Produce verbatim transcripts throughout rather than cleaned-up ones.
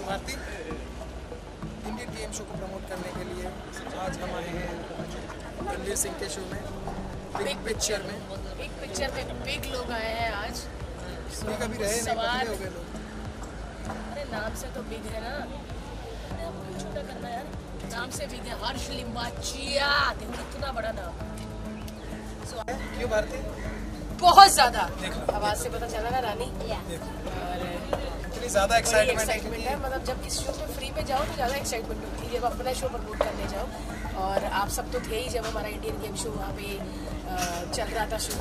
तेजस्वी Bharti. Indian game show को promote करने के लिए आज हम आए हैं रणवीर सिंह के शो में, बिग पिक्चर में। बिग पिक्चर में बिग लोग आए हैं आज। बिग अभी रहे नहीं, पतले हो गए लोग। अरे नाम से तो बिग है ना, छोटा करना यार। नाम से बिग है, हर्ष लिम्बाचिया, देखो कितना बड़ा नाम। so, क्यों भारती? बहुत ज्यादा, आवाज से पता चला ना रानी। और इतनी ज़्यादा एक्साइटमेंट है, मतलब जब किसी शो में फ्री में जाओ तो ज़्यादा एक्साइटमेंट होती है, जब अपना शो प्रमोट करने जाओ। और आप सब तो थे ही जब हमारा इंडियन गेम शो वहाँ पे चल रहा था शो,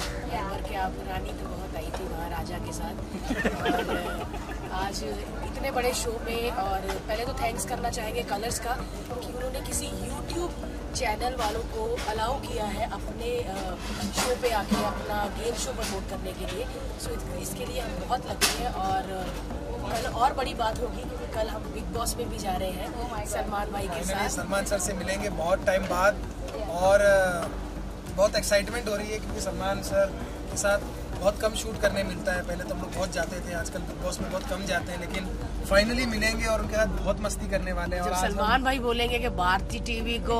और क्या आप रानी तो बहुत आई थी वहाँ राजा के साथ। आज इतने बड़े शो में, और पहले तो थैंक्स करना चाहेंगे कलर्स का कि उन्होंने किसी यूट्यूब चैनल वालों को अलाउ किया है अपने शो पे आके अपना गेम शो प्रमोट करने के लिए। सो so, इसके लिए हम बहुत लगे हैं। और कल और बड़ी बात होगी क्योंकि कल हम बिग बॉस में भी जा रहे हैं सलमान भाई के साथ। सलमान सर से मिलेंगे बहुत टाइम बाद, और बहुत एक्साइटमेंट हो रही है क्योंकि सलमान सर के साथ बहुत कम शूट करने मिलता है। पहले तो हम लोग बहुत जाते थे, आजकल बिग बॉस में बहुत कम जाते हैं, लेकिन फाइनली मिलेंगे और उनके साथ बहुत मस्ती करने वाले हैं। और सलमान भाई बोलेंगे कि भारती टीवी को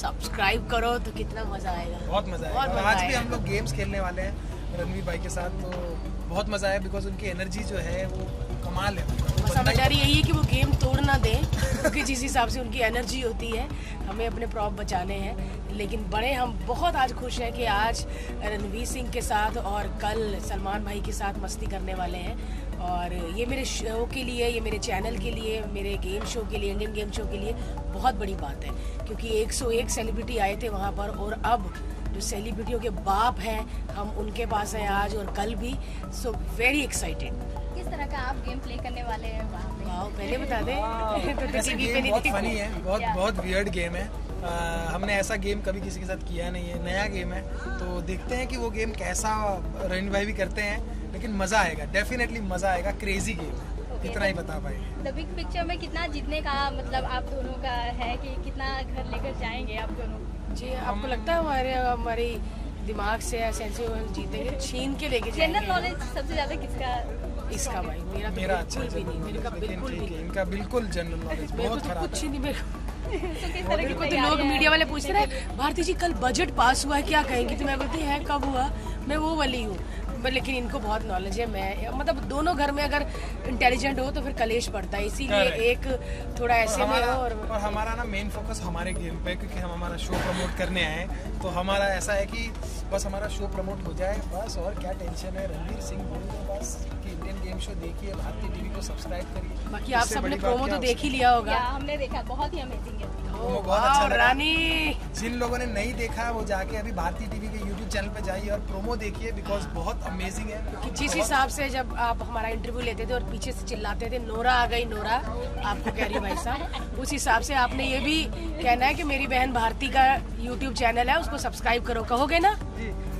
सब्सक्राइब करो, तो कितना मजा आएगा। बहुत मजा आएगा, बहुत मजा आएगा। आज भी हम लोग गेम्स खेलने वाले हैं रणवीर भाई के साथ, तो बहुत मजा आया बिकॉज उनकी एनर्जी जो है वो कमाल है। समझ आ रही है यही कि वो गेम तोड़ ना दें क्योंकि जिस हिसाब से उनकी एनर्जी होती है, हमें अपने प्रॉप बचाने हैं। लेकिन बड़े हम बहुत आज खुश हैं कि आज रणवीर सिंह के साथ और कल सलमान भाई के साथ मस्ती करने वाले हैं। और ये मेरे शो के लिए, ये मेरे चैनल के लिए, मेरे गेम शो के लिए, इंडियन गेम शो के लिए बहुत बड़ी बात है क्योंकि एक सौ एक सेलिब्रिटी आए थे वहाँ पर, और अब जो सेलिब्रिटियों के बाप हैं हम उनके पास हैं आज और कल भी। So very excited. किस तरह का आप गेम प्ले करने वाले हैं? वाओ, पहले बता दें। बहुत फनी है, बहुत बहुत वियर्ड गेम है। आ, हमने ऐसा गेम कभी किसी के साथ किया नहीं है, नया गेम है, तो देखते हैं कि वो गेम कैसा रणवीर भाई भी करते हैं, लेकिन मजा आएगा, डेफिनेटली मजा आएगा। क्रेजी गेम है, इतना ही बता पाएंगे। द बिग पिक्चर में कितना जीतने का मतलब आप दोनों का है कि कितना घर लेकर जाएंगे आप दोनों? जी आपको लगता है हमारे हमारी दिमाग से जीतेंगे, छीन के लेके जाएंगे। जनरल नॉलेज सबसे ज्यादा किसका? इसका भाई, मेरा मेरा अच्छा भी नहीं, मेरे का बिल्कुल भी नहीं, इनका बिल्कुल जनरल नॉलेज बहुत खराब है, कुछ नहीं मेरे। तो बिल्कुल, तो लोग मीडिया वाले पूछते रहे भारती जी कल बजट पास हुआ है क्या कहेंगी, तो मैं बोलती है कब हुआ, मैं वो वाली हूँ। लेकिन इनको बहुत नॉलेज है। मैं मतलब दोनों घर में अगर इंटेलिजेंट हो तो फिर कलेश पड़ता है, इसीलिए एक थोड़ा ऐसे में हो। और, और हमारा ना मेन फोकस हमारे गेम पे, क्योंकि हम हमारा शो प्रमोट करने आए हैं, तो हमारा ऐसा है कि बस हमारा शो प्रमोट हो जाए बस, और क्या टेंशन है। रणवीर सिंह बोलिए बस कि इंडियन गेम शो देखिए, भारती टीवी को सब्सक्राइब करिए। बाकी आप सबने प्रोमो तो देख ही लिया होगा। हमने देखा, बहुत ही अमेजिंग है, बहुत अच्छा लगा। जिन लोगों ने नहीं देखा वो जाके अभी भारती टीवी के यूट्यूब चैनल पे जाइए और प्रोमो देखिए, बिकॉज बहुत अमेजिंग है। जिस हिसाब से जब आप हमारा इंटरव्यू लेते थे और पीछे से चिल्लाते थे नोरा आ गई, नोरा आपको कह रही भाई साहब, उस हिसाब से आपने ये भी कहना है कि मेरी बहन भारती का यूट्यूब चैनल है, उसको सब्सक्राइब करो, कहोगे ना?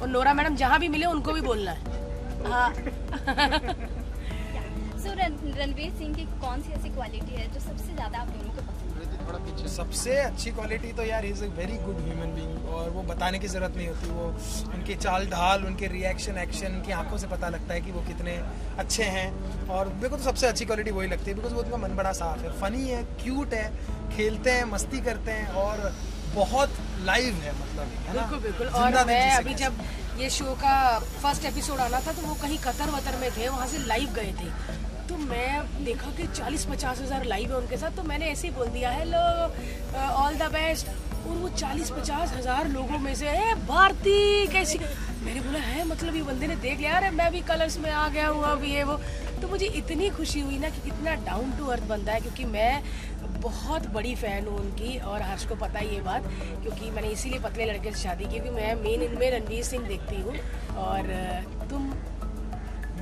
और नोरा मैडम जहाँ भी मिले उनको भी बोलना है। हाँ। So, रणवीर सिंह की कौन सी ऐसी क्वालिटी है जो सबसे ज्यादा आप लोगों को पसंद है? सबसे अच्छी क्वालिटी तो यार is a very good human being, और वो बताने की जरूरत नहीं होती। वो उनके चाल ढाल, उनके रिएक्शन, एक्शन, उनकी आंखों से पता लगता है कि वो कितने अच्छे हैं। और मेरे को तो सबसे अच्छी क्वालिटी वही लगती है बिकॉज वो उनका मन बड़ा साफ है, फनी है, क्यूट है, खेलते हैं, मस्ती करते हैं, और बहुत लाइव है, मतलब है ना? बिल्कुल बिल्कुल। और मैं अभी जब ये शो का फर्स्ट एपिसोड आना था तो वो कहीं कतर वतर में थे, वहाँ से लाइव गए थे, तो मैं देखा कि चालीस पचास हज़ार लाइव है उनके साथ, तो मैंने ऐसे ही बोल दिया हेलो ऑल द बेस्ट, और वो चालीस पचास हज़ार लोगों में से है भारती कैसी, मैंने बोला है मतलब ये बंदे ने देख लिया, अरे मैं भी कलर्स में आ गया हूँ अभी ये वो। तो मुझे इतनी खुशी हुई ना कि कितना डाउन टू अर्थ बंदा है, क्योंकि मैं बहुत बड़ी फ़ैन हूँ उनकी, और हर्ष को पता है ये बात, क्योंकि मैंने इसीलिए पतले लड़के से शादी की, क्योंकि मैं मेन इनमें रणवीर सिंह देखती हूँ। और तुम?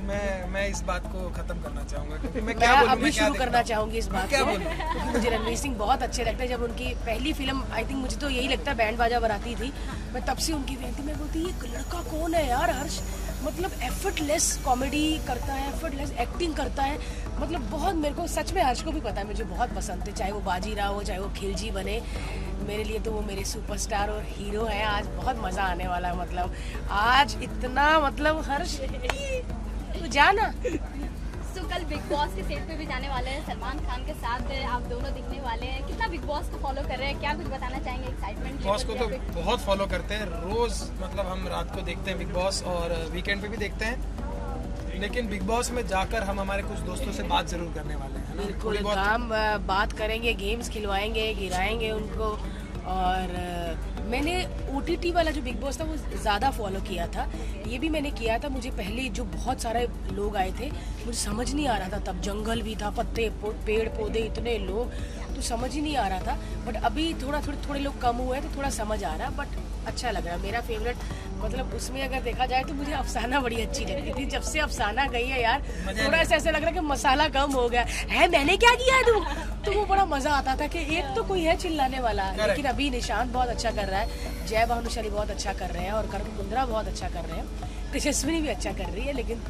मैं मैं इस बात को खत्म करना चाहूँगा क्योंकि मैं क्या बोलूँ, मैं शुरू करना चाहूँगी इस बात को, क्योंकि मुझे रणवीर सिंह बहुत अच्छे लगते हैं। जब उनकी पहली फिल्म, आई थिंक मुझे तो यही लगता है, बैंड बाजा बराती थी, मैं तब से उनकी फैन थी। मैं बोलती ये लड़का कौन है यार हर्ष, मतलब एफर्टलेस कॉमेडी करता है, एफर्टलेस एक्टिंग करता है, मतलब बहुत, मेरे को सच में हर्ष को भी पता है मुझे बहुत पसंद थे, चाहे वो बाजीराव हो, चाहे वो खिलजी बने, मेरे लिए तो वो मेरे सुपरस्टार और हीरो हैं। आज बहुत मज़ा आने वाला है, मतलब आज इतना, मतलब हर्ष तो जाना। सो कल बिग बॉस के सेट पे भी जाने वाले हैं, सलमान खान के साथ आप दोनों दिखने वाले हैं। कितना बिग बॉस को फॉलो कर रहे हैं, क्या कुछ बताना चाहेंगे? एक्साइटमेंट बिग बॉस को तो बहुत फॉलो करते हैं, रोज मतलब हम रात को देखते हैं बिग बॉस और वीकेंड पे भी देखते हैं, लेकिन बिग बॉस में जाकर हम हमारे कुछ दोस्तों से बात जरूर करने वाले हैं। बिल्कुल हम बात करेंगे, गेम्स खिलवाएंगे, गिराएंगे उनको। और मैंने ओ टी टी वाला जो बिग बॉस था वो ज़्यादा फॉलो किया था, ये भी मैंने किया था। मुझे पहले जो बहुत सारे लोग आए थे मुझे समझ नहीं आ रहा था, तब जंगल भी था, पत्ते पेड़ पौधे इतने लोग, तो समझ ही नहीं आ रहा था। बट अभी थोड़ा थोड़े थोड़े लोग कम हुए तो थोड़ा समझ आ रहा, बट अच्छा लग रहा। मेरा फेवरेट मतलब उसमें अगर देखा जाए तो मुझे अफसाना बड़ी अच्छी लगती थी। जब से अफसाना गई है यार, थोड़ा ऐसा ऐसा लग रहा है कि मसाला कम हो गया है, मैंने क्या किया तू, तो वो बड़ा मजा आता था कि एक तो कोई है चिल्लाने वाला। लेकिन अभी निशांत बहुत अच्छा कर रहा है, जय भानुशाली बहुत अच्छा कर रहे हैं, और करण कुंद्रा बहुत अच्छा कर रहे हैं, तेजस्वी भी अच्छा कर रही है। लेकिन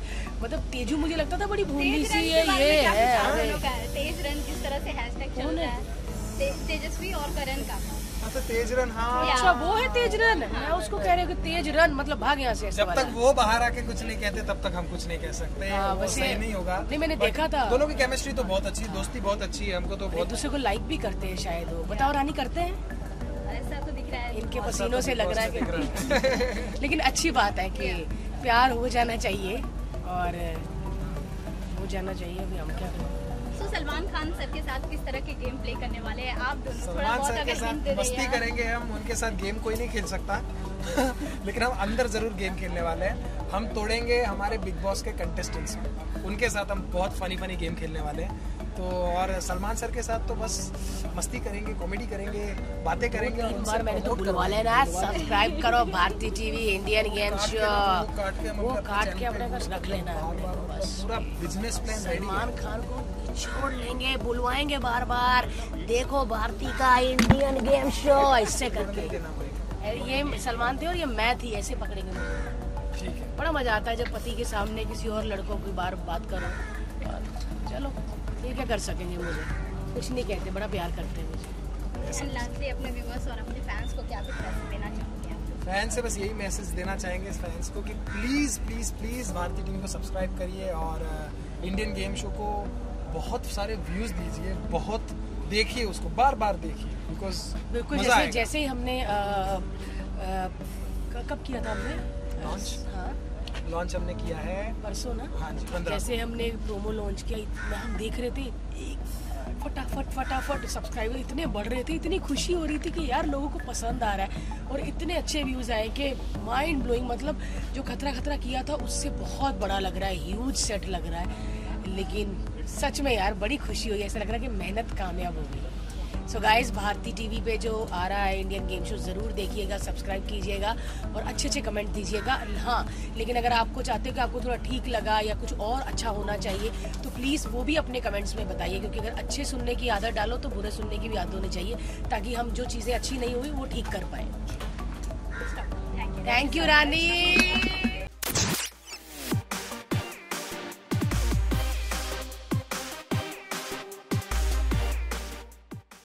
मतलब तेजू मुझे लगता था बड़ी भूली सी है, ये है तेज रन किस तरह से हैशटैग चल रहा है तेजस्वी और करण का। अच्छा तेज रन, हाँ अच्छा वो है तेज रन, मैं उसको कह रही हूँ कि तेज रन मतलब भाग यहाँ से। जब तक वो बाहर आके कुछ नहीं कहते तब तक हम कुछ नहीं कह सकते, वैसे नहीं होगा। नहीं मैंने देखा था, दोनों की केमिस्ट्री तो बहुत अच्छी, दोस्ती बहुत अच्छी है, हमको तो बहुत दूसरे को लाइक भी करते हैं शायद। वो बताओ रानी करते हैं, ऐसा तो दिख रहा है इनके पसीनों से लग रहा है। लेकिन अच्छी बात है कि प्यार हो जाना चाहिए और हो जाना चाहिए, अभी हम क्या करें। तो सलमान खान सर के साथ किस तरह के गेम प्ले करने वाले हैं आप दोनों? सलमान सर के साथ मस्ती करेंगे हम, उनके साथ गेम कोई नहीं खेल सकता। लेकिन हम अंदर जरूर गेम खेलने वाले हैं, हम तोड़ेंगे हमारे बिग बॉस के कंटेस्टेंट्स, उनके साथ हम बहुत फनी फनी गेम खेलने वाले हैं। तो और सलमान सर के साथ तो बस मस्ती करेंगे, कॉमेडी करेंगे, बातें करेंगे। और बार मैंने तो बुलवा लेना, सब्सक्राइब करो Bharti TV, Indian game show, वो काट के अपने पास रख लेना, पूरा business plan ready. Salman Khan को छोड़ लेंगे, बुलवाएंगे बार बार, देखो भारती का इंडियन गेम शो, ऐसे करके। ये सलमान थे और ये मैं थी, ऐसे पकड़ेंगे। ठीक है, बड़ा मजा आता है जब पति के सामने किसी और लड़कों की बार बात करो। चलो ये क्या कर सकेंगे, मुझे कुछ नहीं कहते, बड़ा प्यार करते हैं मुझे। लास्टली अपने व्यूअर्स और अपने फैंस को क्या मैसेज देना चाहेंगे? फैंस से बस यही मैसेज देना चाहेंगे फैंस को कि प्लीज़ प्लीज़ प्लीज़ भारतीय टीम को सब्सक्राइब करिए और इंडियन गेम शो को बहुत सारे व्यूज़ दीजिए, बहुत देखिए उसको, बार बार देखिए, बिकॉज बिल्कुल जैसे जैसे ही हमने आ, आ, कब किया था हमने लॉन्च, हाँ लॉन्च हमने किया है परसों ना, हाँ जी पंद्रह, जैसे हमने प्रोमो लॉन्च किया इतना हम देख रहे थे, एक फटाफट फटाफट सब्सक्राइबर इतने बढ़ रहे थे, इतनी खुशी हो रही थी कि यार लोगों को पसंद आ रहा है। और इतने अच्छे व्यूज़ आए कि माइंड ब्लोइंग, मतलब जो खतरा खतरा किया था उससे बहुत बड़ा लग रहा है, ह्यूज सेट लग रहा है। लेकिन सच में यार बड़ी खुशी हुई, ऐसा लग रहा है कि मेहनत कामयाब हो गई। सो गाइज़ भारती टीवी पे जो आ रहा है इंडियन गेम शो ज़रूर देखिएगा, सब्सक्राइब कीजिएगा और अच्छे अच्छे कमेंट दीजिएगा। हाँ लेकिन अगर आपको चाहते हो कि आपको थोड़ा ठीक लगा या कुछ और अच्छा होना चाहिए तो प्लीज़ वो भी अपने कमेंट्स में बताइए, क्योंकि अगर अच्छे सुनने की आदत डालो तो बुरे सुनने की भी आदत होनी चाहिए, ताकि हम जो चीज़ें अच्छी नहीं हुई वो ठीक कर पाए। Thank you Rani.